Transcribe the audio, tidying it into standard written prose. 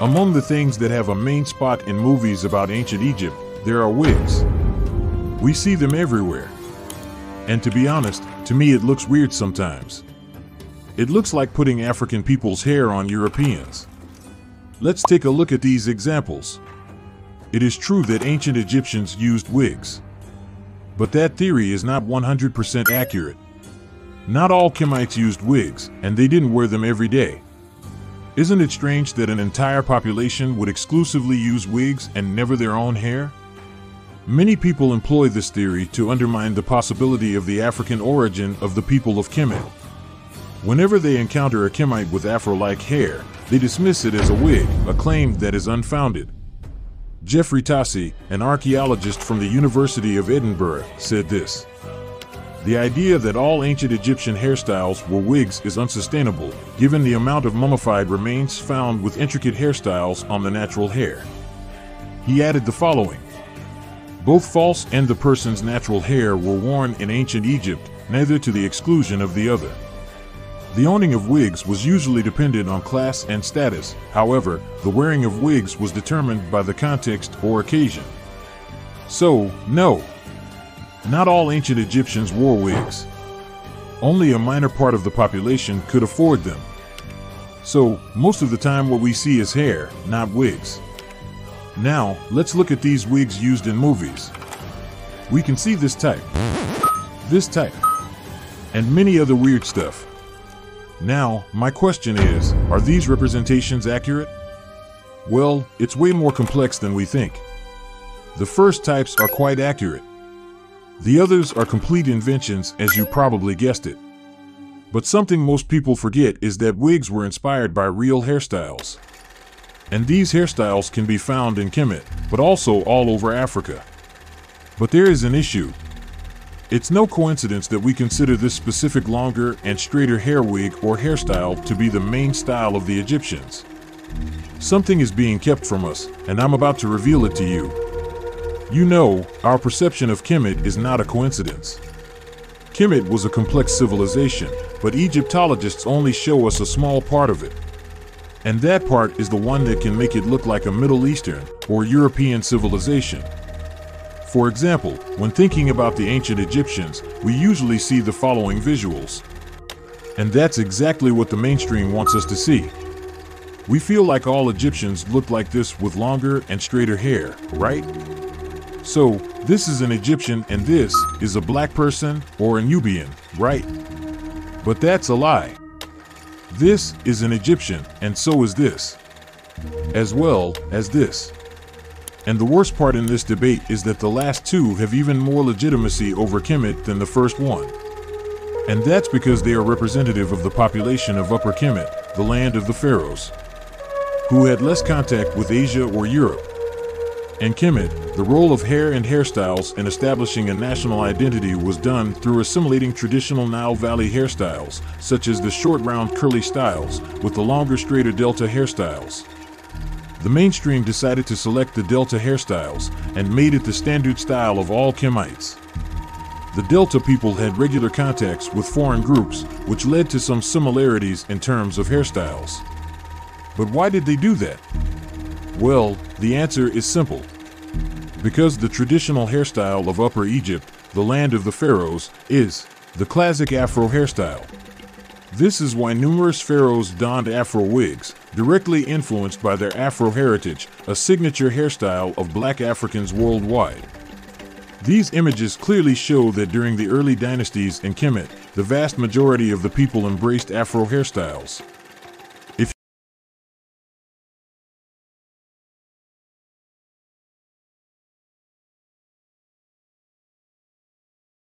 Among the things that have a main spot in movies about ancient Egypt, there are wigs. We see them everywhere. And to be honest, to me it looks weird sometimes. It looks like putting African people's hair on Europeans. Let's take a look at these examples. It is true that ancient Egyptians used wigs. But that theory is not 100% accurate. Not all Kemites used wigs, and they didn't wear them every day. Isn't it strange that an entire population would exclusively use wigs and never their own hair? Many people employ this theory to undermine the possibility of the African origin of the people of Kemet. Whenever they encounter a Kemite with Afro-like hair, they dismiss it as a wig, a claim that is unfounded. Geoffrey Tassy, an archaeologist from the University of Edinburgh, said this: "The idea that all ancient Egyptian hairstyles were wigs is unsustainable, given the amount of mummified remains found with intricate hairstyles on the natural hair." He added the following: "Both false and the person's natural hair were worn in ancient Egypt, neither to the exclusion of the other." The owning of wigs was usually dependent on class and status. However, the wearing of wigs was determined by the context or occasion. So, no, not all ancient Egyptians wore wigs. Only a minor part of the population could afford them. So, most of the time what we see is hair, not wigs. Now, let's look at these wigs used in movies. We can see this type, and many other weird stuff. Now, my question is, are these representations accurate? Well, it's way more complex than we think. The first types are quite accurate. The others are complete inventions, as you probably guessed it. But something most people forget is that wigs were inspired by real hairstyles. And these hairstyles can be found in Kemet, but also all over Africa. But there is an issue. It's no coincidence that we consider this specific longer and straighter hair wig or hairstyle to be the main style of the Egyptians. Something is being kept from us, and I'm about to reveal it to you. You know, our perception of Kemet is not a coincidence. Kemet was a complex civilization, but Egyptologists only show us a small part of it. And that part is the one that can make it look like a Middle Eastern or European civilization. For example, when thinking about the ancient Egyptians, we usually see the following visuals. And that's exactly what the mainstream wants us to see. We feel like all Egyptians looked like this with longer and straighter hair, right? So, this is an Egyptian and this is a black person or a Nubian, right? But that's a lie. This is an Egyptian and so is this, as well as this. And the worst part in this debate is that the last two have even more legitimacy over Kemet than the first one. And that's because they are representative of the population of Upper Kemet, the land of the pharaohs, who had less contact with Asia or Europe. In Kemet, the role of hair and hairstyles in establishing a national identity was done through assimilating traditional Nile Valley hairstyles, such as the short round curly styles, with the longer straighter delta hairstyles. The mainstream decided to select the delta hairstyles and made it the standard style of all Kemites. The delta people had regular contacts with foreign groups, which led to some similarities in terms of hairstyles. But why did they do that? Well, the answer is simple. Because the traditional hairstyle of Upper Egypt, the land of the pharaohs, is the classic Afro hairstyle. This is why numerous pharaohs donned Afro wigs, directly influenced by their Afro heritage, a signature hairstyle of black Africans worldwide. These images clearly show that during the early dynasties in Kemet, the vast majority of the people embraced Afro hairstyles.